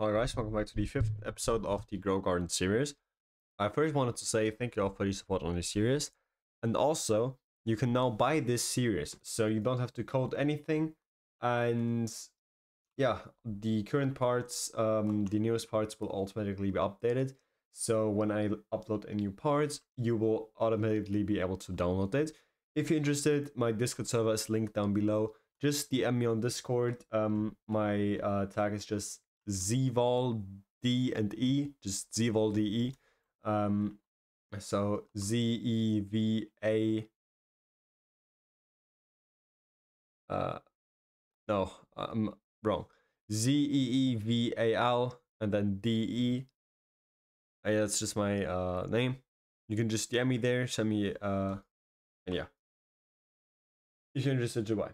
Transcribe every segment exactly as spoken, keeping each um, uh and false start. Hello guys, welcome back to the fifth episode of the Grow Garden series. I first wanted to say thank you all for your support on this series. And also, you can now buy this series, so you don't have to code anything. And yeah, the current parts, um, the newest parts will automatically be updated. So when I upload a new part, you will automatically be able to download it. If you're interested, my Discord server is linked down below. Just D M me on Discord. Um, my uh, tag is just Zeeval D and E, just Zeeval D E. Um, so Z E V A. Uh, no, I'm wrong. Z E E V A L and then D E. Uh, yeah, that's just my uh name. You can just D M me there, send me uh, and yeah. If you're interested, goodbye.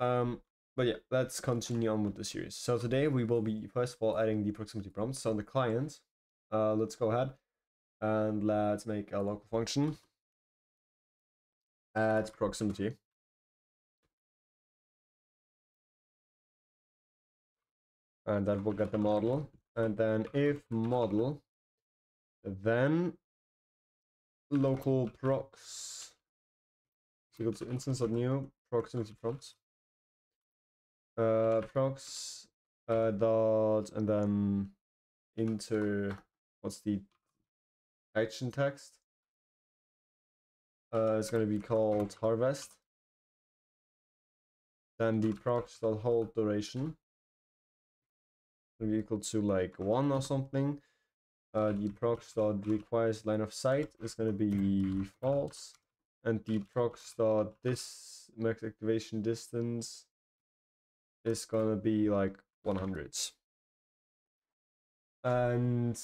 Um. But yeah, let's continue on with the series. So today we will be first of all adding the proximity prompts. So on the client, uh, let's go ahead and let's make a local function. Add proximity. And that will get the model. And then if model, then local prox so equal to instance.new proximity prompts. uh prox uh dot and then into what's the action text uh it's going to be called harvest, then the prox dot hold duration will be equal to like one or something. Uh the prox dot requires line of sight is going to be false, and the prox dot this max activation distance is gonna be like one hundred. And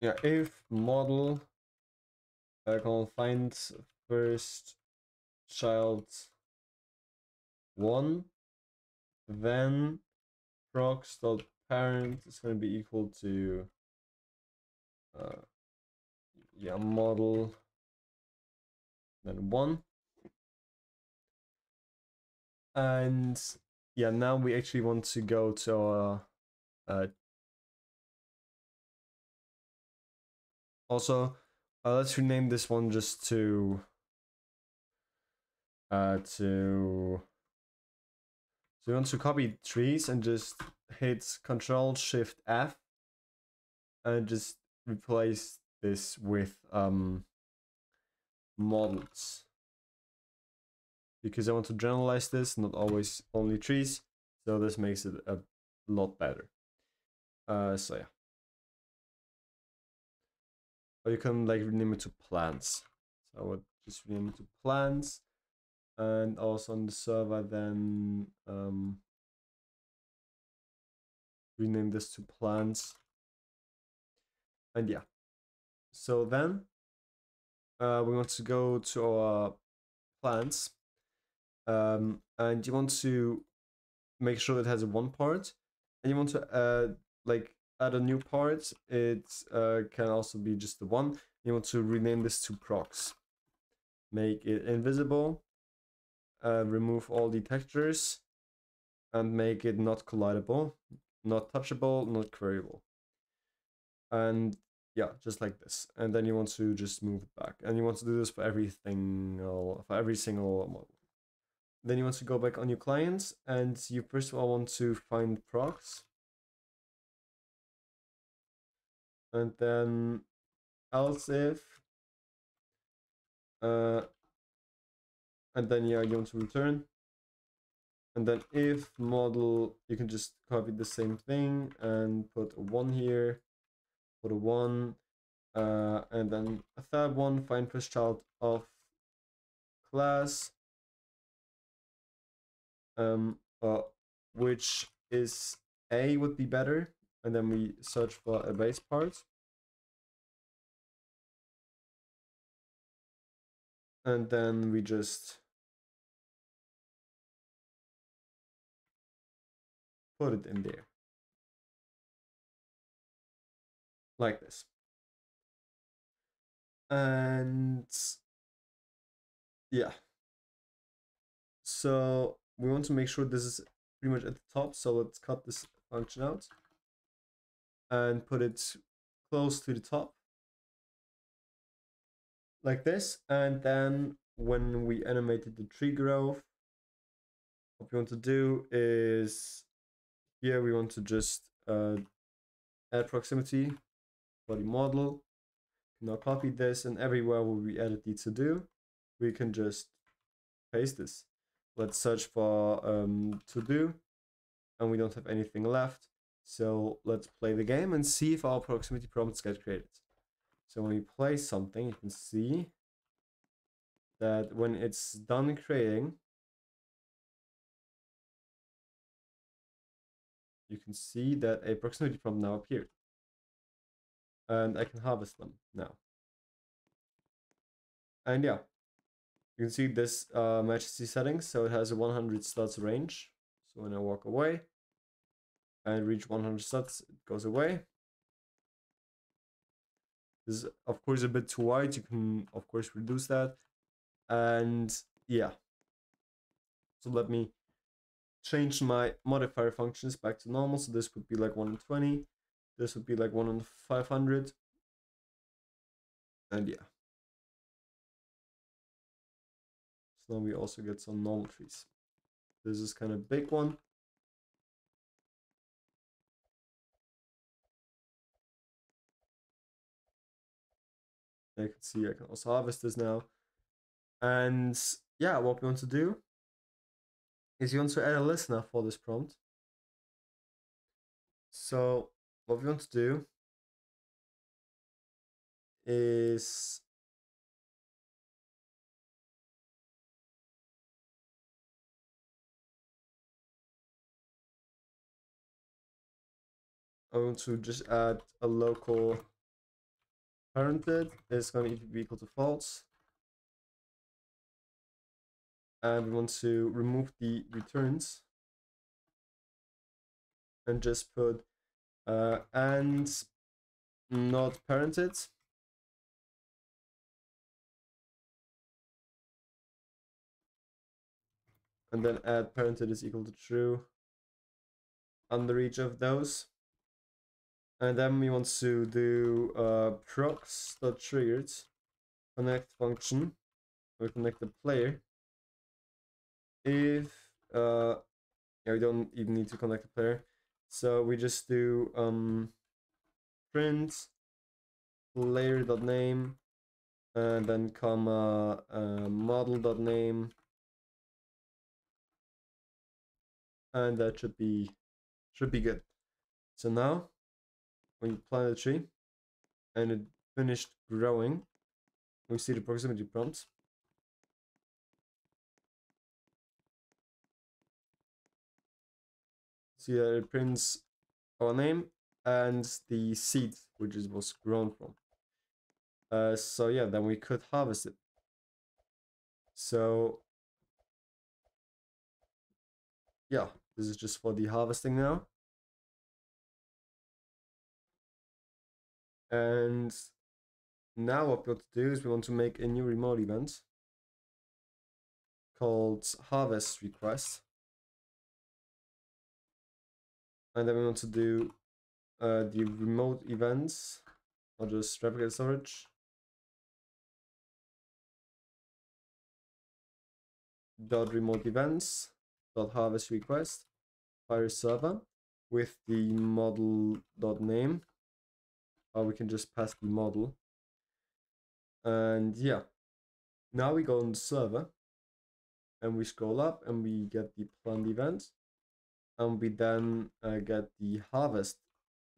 yeah, if model I can find first child one, then prox dot parent is gonna be equal to uh yeah model then one. And yeah, now we actually want to go to our uh also uh, let's rename this one just to uh to so we want to copy trees and just hit Control Shift F and just replace this with um models, because I want to generalize this, not always only trees, so this makes it a lot better. Uh, so yeah. Or you can like rename it to plants. So I would just rename it to plants. And also on the server then um, rename this to plants. And yeah. So then uh, we want to go to our plants. Um and you want to make sure it has one part, and you want to uh like add a new part. It uh can also be just the one. You want to rename this to prox, make it invisible, uh remove all the textures, and make it not collidable, not touchable, not queryable, and yeah, just like this. And then you want to just move it back, and you want to do this for everything for every single model. Then you want to go back on your clients, and you first of all want to find prox. And then else if. Uh, and then yeah, you want to return. And then if model, you can just copy the same thing and put a one here, put a one. Uh, and then a third one, find first child of class. Um uh, which is a would be better, and then we search for a base part, and then we just put it in there like this. And yeah, so we want to make sure this is pretty much at the top, so let's cut this function out and put it close to the top like this. And then when we animated the tree growth, what we want to do is here we want to just uh, add proximity body model. Now copy this, and everywhere where we edit the to do, we can just paste this. Let's search for um, to do, and we don't have anything left. So let's play the game and see if our proximity prompts get created. So when we play something, you can see that when it's done creating, you can see that a proximity prompt now appeared. And I can harvest them now. And yeah, you can see this uh, matches the settings, so it has a one hundred slots range. So when I walk away and reach one hundred slots, it goes away. This is of course a bit too wide. You can of course reduce that. And yeah, so let me change my modifier functions back to normal. So this would be like one in twenty. This would be like one in five hundred. And yeah. So now we also get some normal trees. This is kind of big one. I can see I can also harvest this now. And yeah, what we want to do is you want to add a listener for this prompt. So what we want to do is I want to just add a local parented is going to be equal to false, and we want to remove the returns and just put Uh, and not parented, and then add parented is equal to true under each of those, and then we want to do uh, prox.triggered connect function or connect the player if uh, yeah, we don't even need to connect the player. So we just do um, print player.name and then comma uh, model.name, and that should be should be good. So now when you plant the tree and it finished growing, we see the proximity prompt. See that it prints our name and the seed which it was grown from. Uh, so yeah, then we could harvest it. So yeah, this is just for the harvesting now. And now what we want to do is we want to make a new remote event called harvest request. And then we want to do uh, the remote events, or just replicate storage. Dot remote events. Dot harvest request. Fire server with the model dot name, or we can just pass the model. And yeah, now we go on the server, and we scroll up, and we get the plant event. And we then uh, get the harvest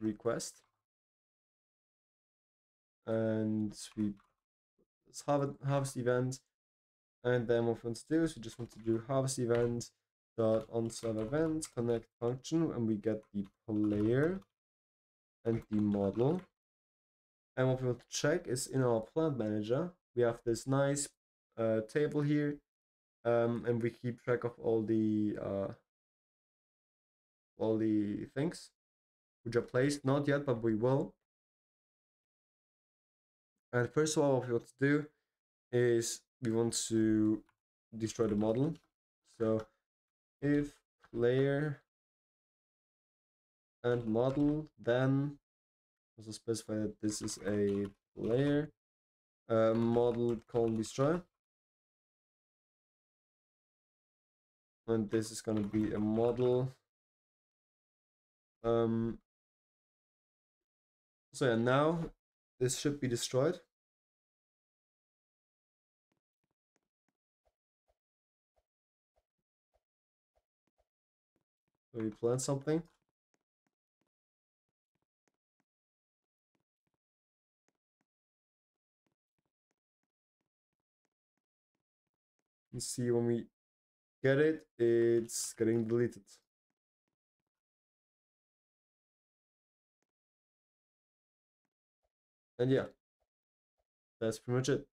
request, and we harvest harvest event. And then what we want to do is we just want to do harvest event dot on server event connect function, and we get the player and the model. And what we want to check is in our plant manager we have this nice uh, table here, um, and we keep track of all the. Uh, all the things which are placed, not yet, but we will. And first of all, what we want to do is we want to destroy the model. So if player and model, then also specify that this is a layer, uh, model column destroy, and this is going to be a model. Um, so yeah, now this should be destroyed. So you plant something. You see, when we get it, it's getting deleted. And yeah, that's pretty much it.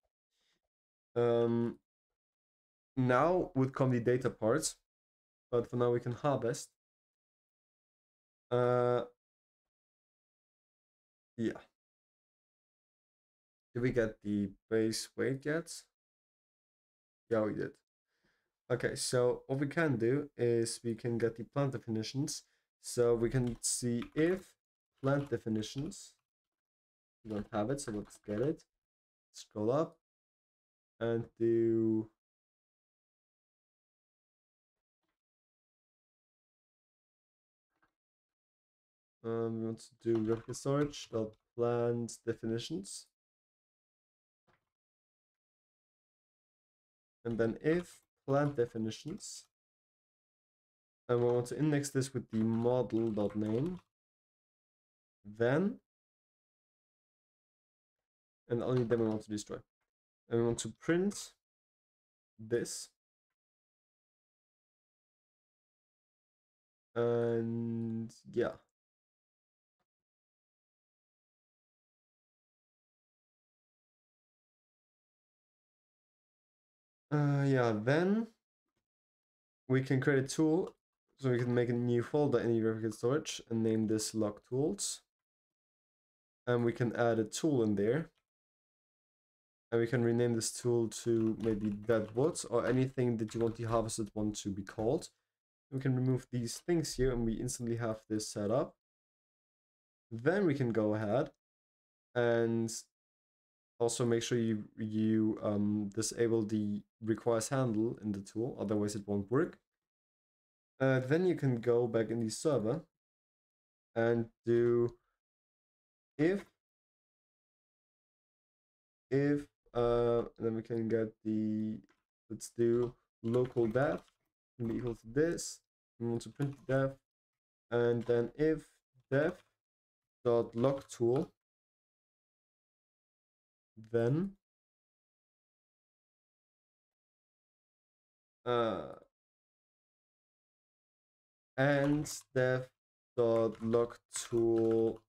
Um, now would come the data parts, but for now we can harvest. Uh, yeah. Did we get the base weight yet? Yeah, we did. Okay, so what we can do is we can get the plant definitions. So we can see if plant definitions, we don't have it, so let's get it. Scroll up and do Um, we want to do ReplicatedStorage.plant definitions, and then if plant definitions, and we want to index this with the model.name, then, and only then we want to destroy, and we want to print this, and yeah. Uh, yeah, then we can create a tool, so we can make a new folder in the ReplicatedStorage and name this log tools, and we can add a tool in there, and we can rename this tool to maybe deadwoods or anything that you want the harvested one to be called. We can remove these things here, and we instantly have this set up. Then we can go ahead and also make sure you you um, disable the requires handle in the tool, otherwise it won't work. Uh, then you can go back in the server and do if if uh, and then we can get the, let's do local def can be equal to this. We want to print the def, and then if def dot log tool, then uh and def dot log tool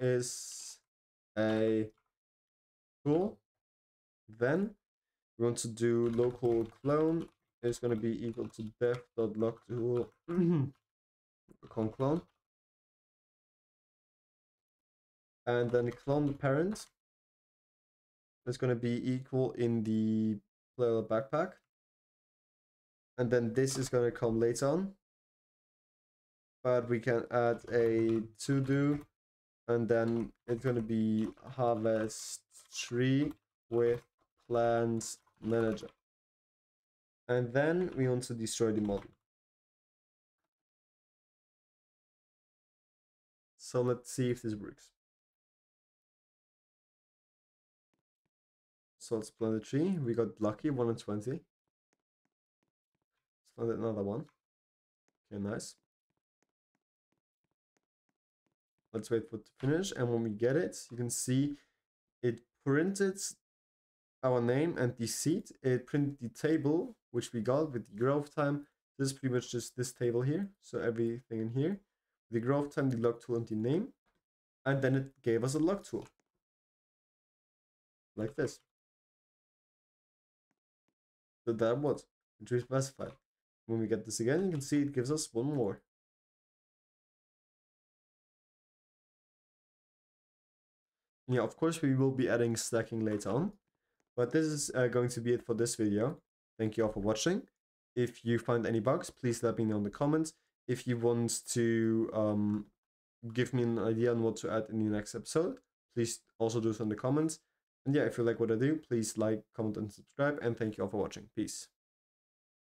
is a tool, then we want to do local clone is going to be equal to def dot log tool con clone, and then clone the parent. It's going to be equal in the player backpack, and then this is going to come later on, but we can add a to do, and then it's going to be harvest tree with plant manager, and then we want to destroy the model. So let's see if this works. So let's plant a tree. We got lucky, one in twenty. Let's plant another one. Okay, nice. Let's wait for it to finish. And when we get it, you can see it printed our name and the seed. It printed the table, which we got with the growth time. This is pretty much just this table here. So everything in here. The growth time, the log tool, and the name. And then it gave us a log tool. Like this. So that was which we specified. When we get this again, you can see it gives us one more. Yeah, of course we will be adding stacking later on, but this is uh, going to be it for this video. Thank you all for watching. If you find any bugs, please let me know in the comments. If you want to um, give me an idea on what to add in the next episode, please also do so in the comments. And yeah, if you like what I do, please like, comment, and subscribe. And thank you all for watching. Peace.